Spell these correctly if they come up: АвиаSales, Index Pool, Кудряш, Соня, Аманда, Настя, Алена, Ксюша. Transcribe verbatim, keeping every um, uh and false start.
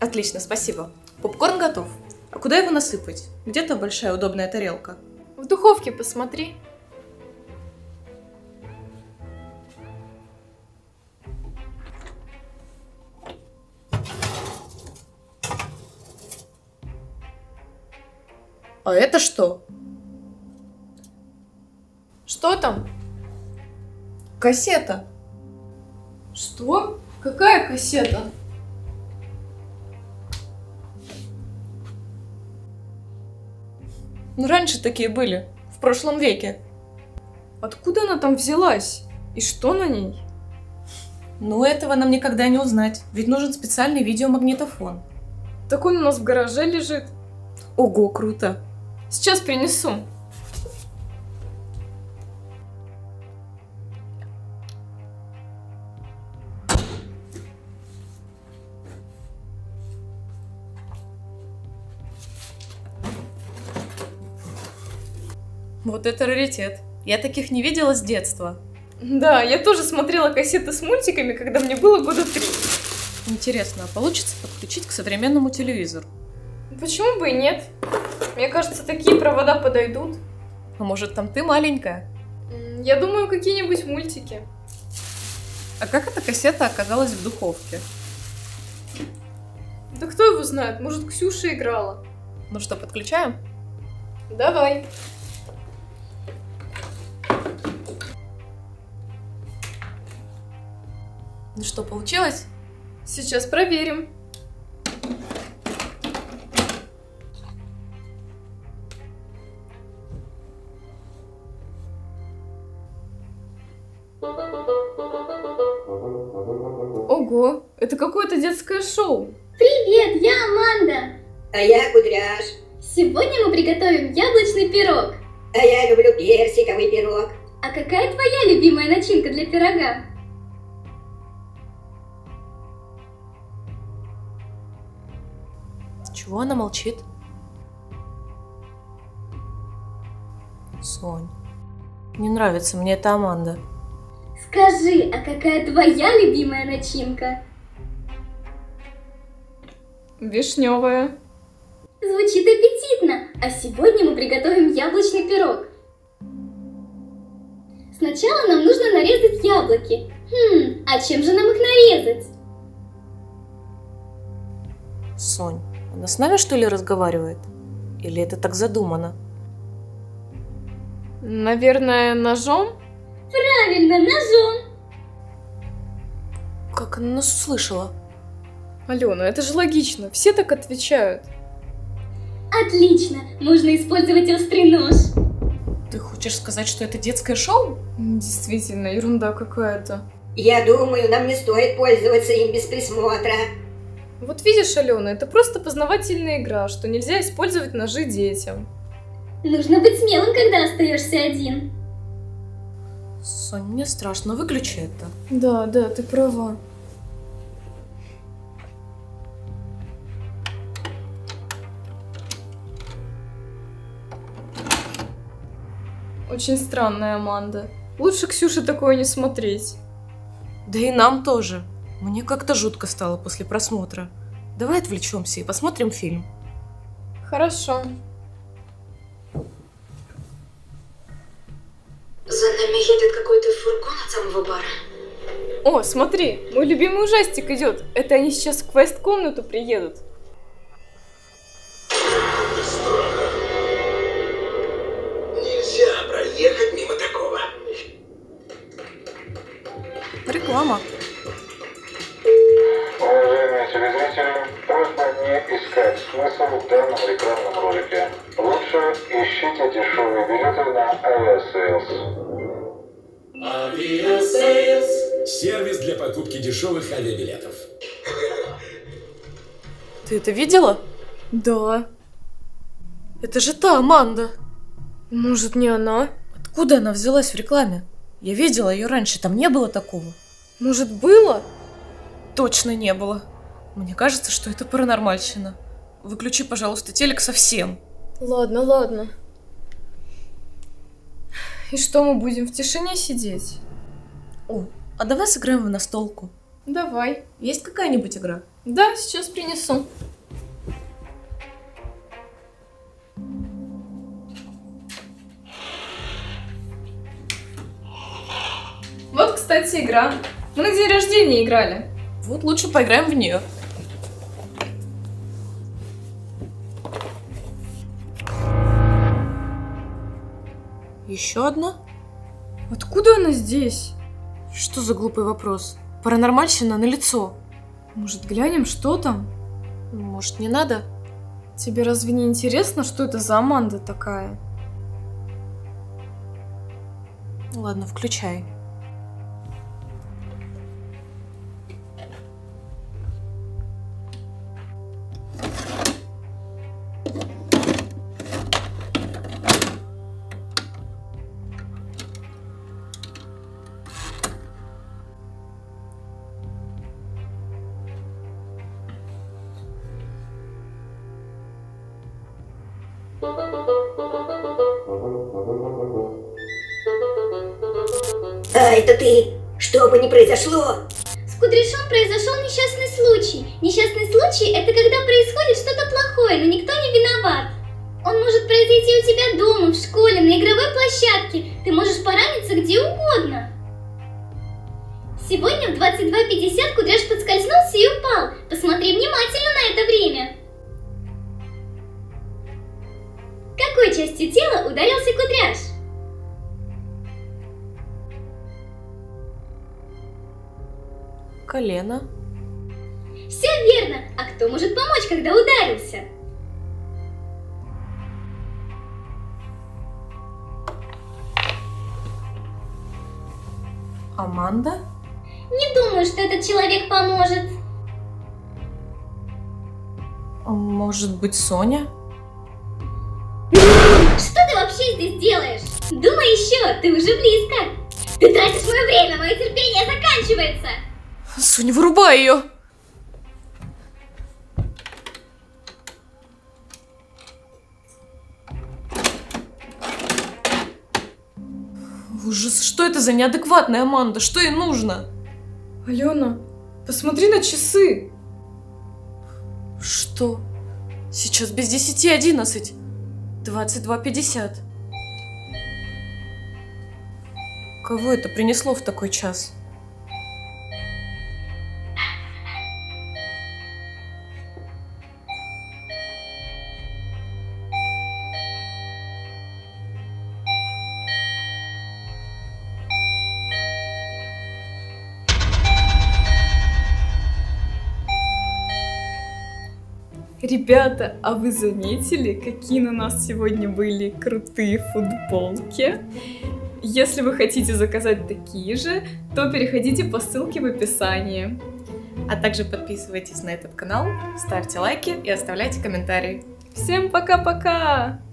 Отлично, спасибо. Попкорн готов. А куда его насыпать? Где-то большая удобная тарелка. В духовке посмотри. А это что? Что там? Кассета. Что? Какая кассета? Ну раньше такие были, в прошлом веке. Откуда она там взялась? И что на ней? Ну этого нам никогда не узнать, ведь нужен специальный видеомагнитофон. Так он у нас в гараже лежит. Ого, круто. Сейчас принесу. Вот это раритет. Я таких не видела с детства. Да, я тоже смотрела кассеты с мультиками, когда мне было года три. Интересно, а получится подключить к современному телевизору? Почему бы и нет? Мне кажется, такие провода подойдут. А может, там ты маленькая? Я думаю, какие-нибудь мультики. А как эта кассета оказалась в духовке? Да кто его знает, может, Ксюша играла. Ну что, подключаем? Давай. Ну что, получилось? Сейчас проверим. Ого, это какое-то детское шоу. Привет, я Аманда. А я Кудряш. Сегодня мы приготовим яблочный пирог. А я люблю персиковый пирог. А какая твоя любимая начинка для пирога? Чего она молчит? Сонь, не нравится мне эта Аманда. Скажи, а какая твоя любимая начинка? Вишневая. Звучит аппетитно, а сегодня мы приготовим яблочный пирог. Сначала нам нужно нарезать яблоки. Хм, а чем же нам их нарезать? Сонь, она с нами что ли разговаривает? Или это так задумано? Наверное, ножом? Правильно, ножом. Как она нас услышала? Алена, это же логично, все так отвечают. Отлично, можно использовать острый нож. Ты хочешь сказать, что это детское шоу? Действительно, ерунда какая-то. Я думаю, нам не стоит пользоваться им без присмотра. Вот видишь, Алена, это просто познавательная игра, что нельзя использовать ножи детям. Нужно быть смелым, когда остаешься один. Соня, мне страшно, выключи это. Да, да, ты права. Очень странная Аманда. Лучше Ксюше такое не смотреть. Да и нам тоже. Мне как-то жутко стало после просмотра. Давай отвлечемся и посмотрим фильм. Хорошо. За нами едет какой-то фургон от самого бара. О, смотри, мой любимый ужастик идет. Это они сейчас в квест-комнату приедут. Странно. Нельзя проехать мимо такого. Реклама. Уважаемые телезрители, просьба не искать смысл в данном рекламном ролике. Лучше ищите дешевые билеты на АвиаSales. АвиаSales. Сервис для покупки дешевых авиабилетов. Ты это видела? Да. Это же та Аманда. Может, не она? Откуда она взялась в рекламе? Я видела ее раньше, там не было такого. Может, было? Точно не было. Мне кажется, что это паранормальщина. Выключи, пожалуйста, телек совсем. Ладно, ладно. И что, мы будем в тишине сидеть? О, а давай сыграем в настолку. Давай. Есть какая-нибудь игра? Да, сейчас принесу. Вот, кстати, игра. Мы на день рождения играли. Вот лучше поиграем в нее. Еще одна? Откуда она здесь? Что за глупый вопрос? Паранормальщина налицо. Может, глянем, что там? Может, не надо? Тебе разве не интересно, что это за Аманда такая? Ладно, включай. А это ты? Что бы ни произошло? С Кудряшом произошел несчастный случай. Несчастный случай — это когда происходит что-то плохое, но никто не виноват. Он может произойти у тебя дома, в школе, на игровой площадке. Ты можешь пораниться где угодно. Сегодня в двадцать два пятьдесят Кудряш подскользнулся и упал. Посмотри внимательно на это время. Какой частью тела ударился Кудряш? Колено. Все верно. А кто может помочь, когда ударился? Аманда? Не думаю, что этот человек поможет. Может быть, Соня? Что ты вообще здесь делаешь? Думай еще, ты уже близко. Ты тратишь мое время, мое терпение заканчивается. Соня, вырубай ее! Ужас, что это за неадекватная Аманда? Что ей нужно? Алена, посмотри на часы! Что? Сейчас без десяти одиннадцать. Двадцать два пятьдесят. Кого это принесло в такой час? Ребята, а вы заметили, какие на нас сегодня были крутые футболки? Если вы хотите заказать такие же, то переходите по ссылке в описании. А также подписывайтесь на этот канал, ставьте лайки и оставляйте комментарии. Всем пока-пока!